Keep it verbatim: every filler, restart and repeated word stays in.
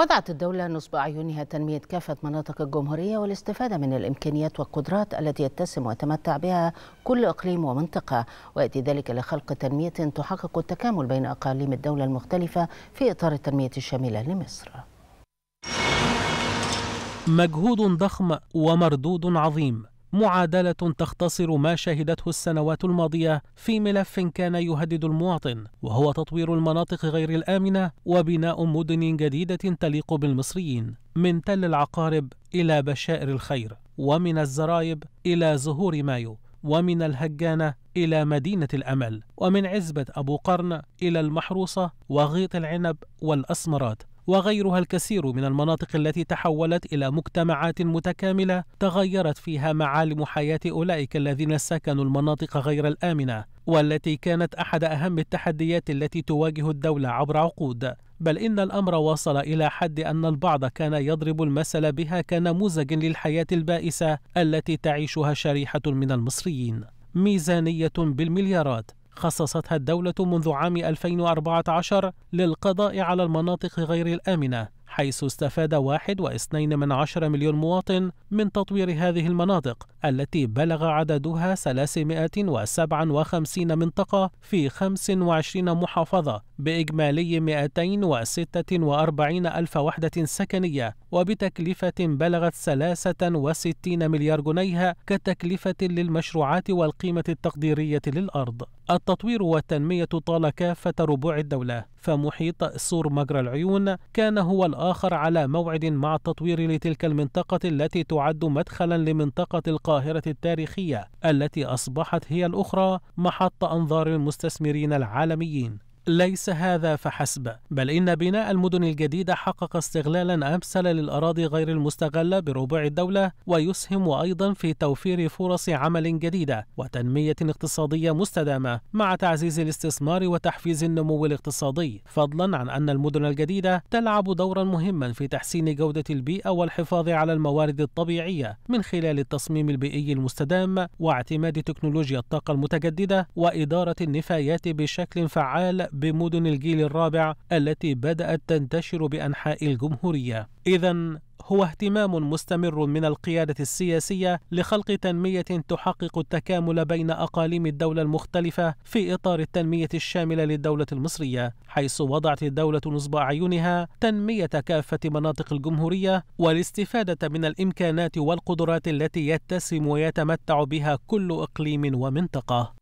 وضعت الدولة نصب أعينها تنمية كافة مناطق الجمهورية والاستفادة من الإمكانيات والقدرات التي يتسم ويتمتع بها كل إقليم ومنطقة، ويأتي ذلك إلى خلق تنمية تحقق التكامل بين أقاليم الدولة المختلفة في إطار التنمية الشاملة لمصر. مجهود ضخم ومردود عظيم، معادلة تختصر ما شهدته السنوات الماضية في ملف كان يهدد المواطن، وهو تطوير المناطق غير الآمنة وبناء مدن جديدة تليق بالمصريين، من تل العقارب إلى بشائر الخير، ومن الزرايب إلى زهور مايو، ومن الهجانة إلى مدينة الأمل، ومن عزبة أبو قرن إلى المحروسة وغيط العنب والأسمرات، وغيرها الكثير من المناطق التي تحولت إلى مجتمعات متكاملة تغيرت فيها معالم حياة أولئك الذين سكنوا المناطق غير الآمنة، والتي كانت أحد أهم التحديات التي تواجه الدولة عبر عقود، بل إن الأمر وصل إلى حد أن البعض كان يضرب المثل بها كنموذج للحياة البائسة التي تعيشها شريحة من المصريين. ميزانية بالمليارات خصصتها الدولة منذ عام ألفين وأربعة عشر للقضاء على المناطق غير الآمنة، حيث استفاد واحد واثنين من عشرة مليون مواطن من تطوير هذه المناطق التي بلغ عددها ثلاثمائة وسبعة وخمسين منطقة في خمس وعشرين محافظة بإجمالي مئتين وستة وأربعين ألف وحدة سكنية، وبتكلفة بلغت ثلاثة وستين مليار جنيه كتكلفة للمشروعات والقيمة التقديرية للأرض. التطوير والتنمية طال كافة ربوع الدولة، فمحيط سور مجرى العيون كان هو الآخر على موعد مع التطوير لتلك المنطقة التي تعد مدخلا لمنطقة القاهرة التاريخية التي أصبحت هي الأخرى محط أنظار المستثمرين العالميين. ليس هذا فحسب، بل إن بناء المدن الجديدة حقق استغلالا أمثل للأراضي غير المستغلة بربوع الدولة، ويسهم أيضا في توفير فرص عمل جديدة وتنمية اقتصادية مستدامة مع تعزيز الاستثمار وتحفيز النمو الاقتصادي، فضلا عن أن المدن الجديدة تلعب دورا مهما في تحسين جودة البيئة والحفاظ على الموارد الطبيعية من خلال التصميم البيئي المستدام واعتماد تكنولوجيا الطاقة المتجددة وإدارة النفايات بشكل فعال بمدن الجيل الرابع التي بدأت تنتشر بأنحاء الجمهورية. إذن هو اهتمام مستمر من القيادة السياسية لخلق تنمية تحقق التكامل بين أقاليم الدولة المختلفة في إطار التنمية الشاملة للدولة المصرية، حيث وضعت الدولة نصب أعينها تنمية كافة مناطق الجمهورية والاستفادة من الإمكانات والقدرات التي يتسم ويتمتع بها كل إقليم ومنطقة.